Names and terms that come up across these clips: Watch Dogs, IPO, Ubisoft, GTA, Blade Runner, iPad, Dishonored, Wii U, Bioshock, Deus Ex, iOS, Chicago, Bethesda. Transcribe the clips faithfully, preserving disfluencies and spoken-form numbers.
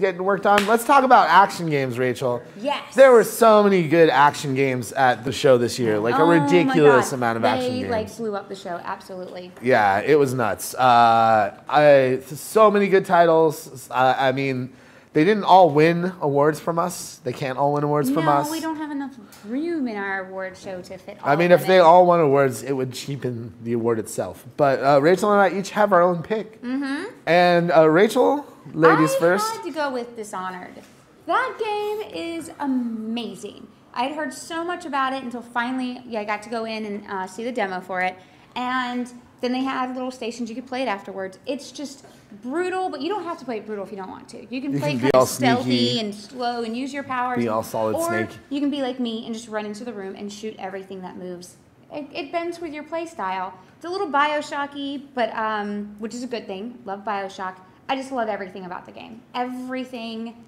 getting worked on. Let's talk about action games, Rachel. Yes. There were so many good action games at the show this year. Like oh a ridiculous amount of they, action games. They like blew up the show, absolutely. Yeah, it was nuts. Uh, I, so many good titles. Uh, I mean, they didn't all win awards from us. They can't all win awards no, from us. No, we don't have enough room in our award show to fit all I mean, if it. they all won awards, it would cheapen the award itself. But uh, Rachel and I each have our own pick. Mm-hmm. And uh, Rachel, ladies I first. I had to go with Dishonored. That game is amazing. I had heard so much about it until finally yeah, I got to go in and uh, see the demo for it. And then they had little stations you could play it afterwards. It's just brutal, but you don't have to play it brutal if you don't want to. You can you play can kind of stealthy sneaky, and slow and use your powers. Be all solid or snake. You can be like me and just run into the room and shoot everything that moves. It, it bends with your play style. It's a little Bioshocky, but um, which is a good thing. Love Bioshock. I just love everything about the game. Everything.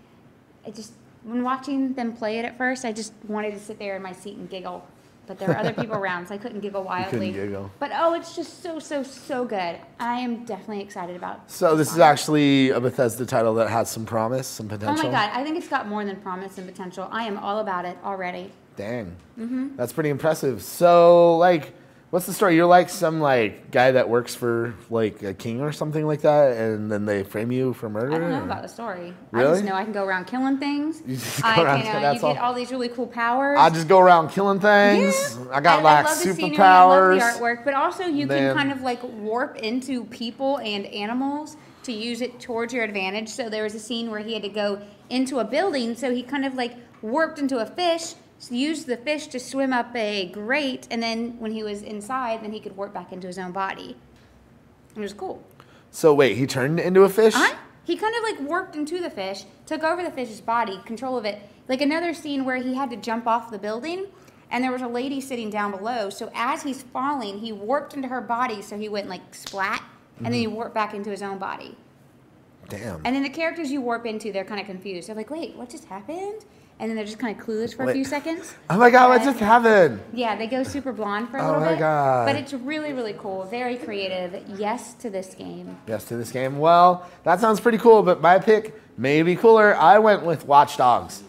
I just when watching them play it at first, I just wanted to sit there in my seat and giggle. But there were other people around, so I couldn't giggle wildly. You couldn't giggle. But oh, it's just so, so, so good. I am definitely excited about So this is actually a Bethesda title that has some promise, some potential. Oh my God, I think it's got more than promise and potential. I am all about it already. Dang. Mm-hmm. That's pretty impressive. So, like, what's the story? You're like some, like, guy that works for, like, a king or something like that, and then they frame you for murder? I don't know or? about the story. Really? I just know I can go around killing things. You just go I around can, uh, You all. get all these really cool powers. I just go around killing things. Yeah. I got, I, like, I love superpowers. The scenery, I love the artwork, but also you then, can kind of, like, warp into people and animals to use it towards your advantage. So there was a scene where he had to go into a building, so he kind of, like, warped into a fish, so used the fish to swim up a grate, and then when he was inside, then he could warp back into his own body. It was cool. So wait, he turned into a fish? Uh-huh. He kind of like warped into the fish, took over the fish's body, control of it. Like another scene where he had to jump off the building, and there was a lady sitting down below, so as he's falling, he warped into her body, so he went like splat, and mm-hmm. then he warped back into his own body. Damn. And then the characters you warp into, they're kind of confused. They're like, wait, what just happened? And then they're just kind of clueless for Wait. a few seconds. Oh my God, what just happened? Yeah, they go super blonde for a oh little bit. Oh my God. But it's really, really cool. Very creative. Yes to this game. Yes to this game. Well, that sounds pretty cool, but my pick may be cooler. I went with Watch Dogs.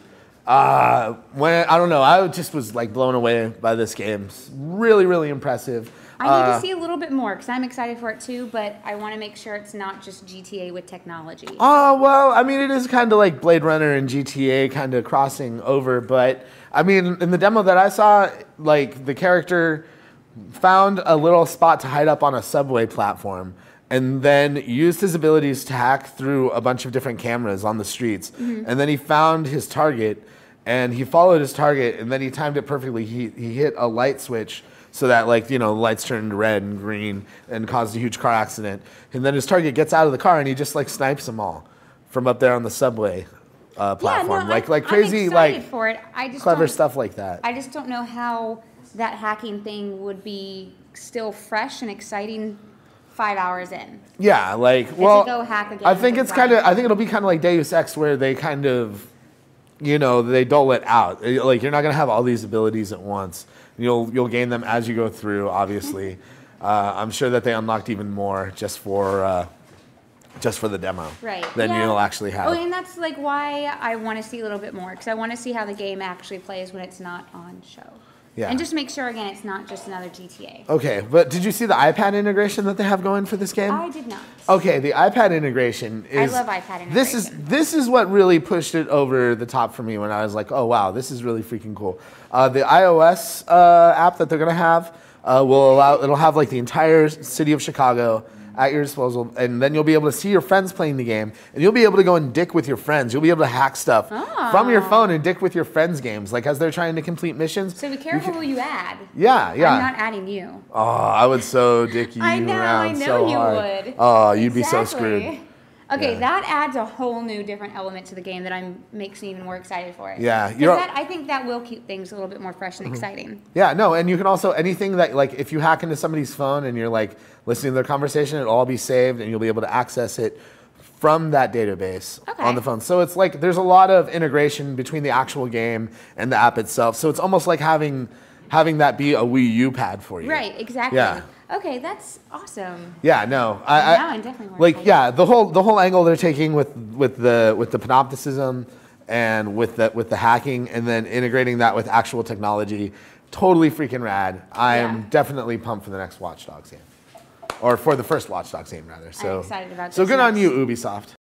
Uh, when, I don't know, I just was like blown away by this game. It's really, really impressive. I need uh, to see a little bit more because I'm excited for it too, but I want to make sure it's not just G T A with technology. Oh, well, I mean, it is kind of like Blade Runner and G T A kind of crossing over, but I mean, in the demo that I saw, like the character found a little spot to hide up on a subway platform and then used his abilities to hack through a bunch of different cameras on the streets. Mm-hmm. And then he found his target and he followed his target and then he timed it perfectly. He, he hit a light switch so that, like, you know, lights turned red and green and caused a huge car accident. And then his target gets out of the car and he just, like, snipes them all from up there on the subway uh, platform. Yeah, no, like, I'm, like crazy, I'm like, for it. I just clever stuff like that. I just don't know how that hacking thing would be still fresh and exciting five hours in. Yeah, like, well, go hack again I think it's kind of, I think it'll be kind of like Deus Ex where they kind of, you know, they dole it out. Like, you're not going to have all these abilities at once. You'll you'll gain them as you go through. Obviously, uh, I'm sure that they unlocked even more just for uh, just for the demo. Right. Then yeah. you'll actually have. Oh, and that's like why I want to see a little bit more because I want to see how the game actually plays when it's not on show. Yeah. And just make sure again it's not just another G T A. Okay, but did you see the iPad integration that they have going for this game? I did not. Okay, the iPad integration is. I love iPad integration. This is this is what really pushed it over the top for me when I was like, oh wow, this is really freaking cool. Uh, the iOS uh, app that they're gonna have uh, will allow it'll have like the entire city of Chicago at your disposal, and then you'll be able to see your friends playing the game, and you'll be able to go and dick with your friends. You'll be able to hack stuff oh. from your phone and dick with your friends' games, like as they're trying to complete missions. So be careful you can, who you add. Yeah, yeah. I'm not adding you. Oh, I would so dick you I know, around I know so you hard. would. Oh, you'd exactly. be so screwed. Okay, yeah. that adds a whole new different element to the game that I'm makes me even more excited for it. Yeah, you're, that, I think that will keep things a little bit more fresh and mm-hmm. exciting. Yeah, no, and you can also anything that like if you hack into somebody's phone and you're like listening to their conversation, it'll all be saved and you'll be able to access it from that database okay. on the phone. So it's like there's a lot of integration between the actual game and the app itself. So it's almost like having having that be a Wii U pad for you. Right, exactly. Yeah. Okay, that's awesome. Yeah, no, I, I now I'm definitely more like excited. Yeah, the whole the whole angle they're taking with with the with the panopticism and with the with the hacking and then integrating that with actual technology, totally freaking rad. I yeah. am definitely pumped for the next Watch Dogs game, or for the first Watch Dogs game rather. So I'm excited about this. So good next. on you, Ubisoft.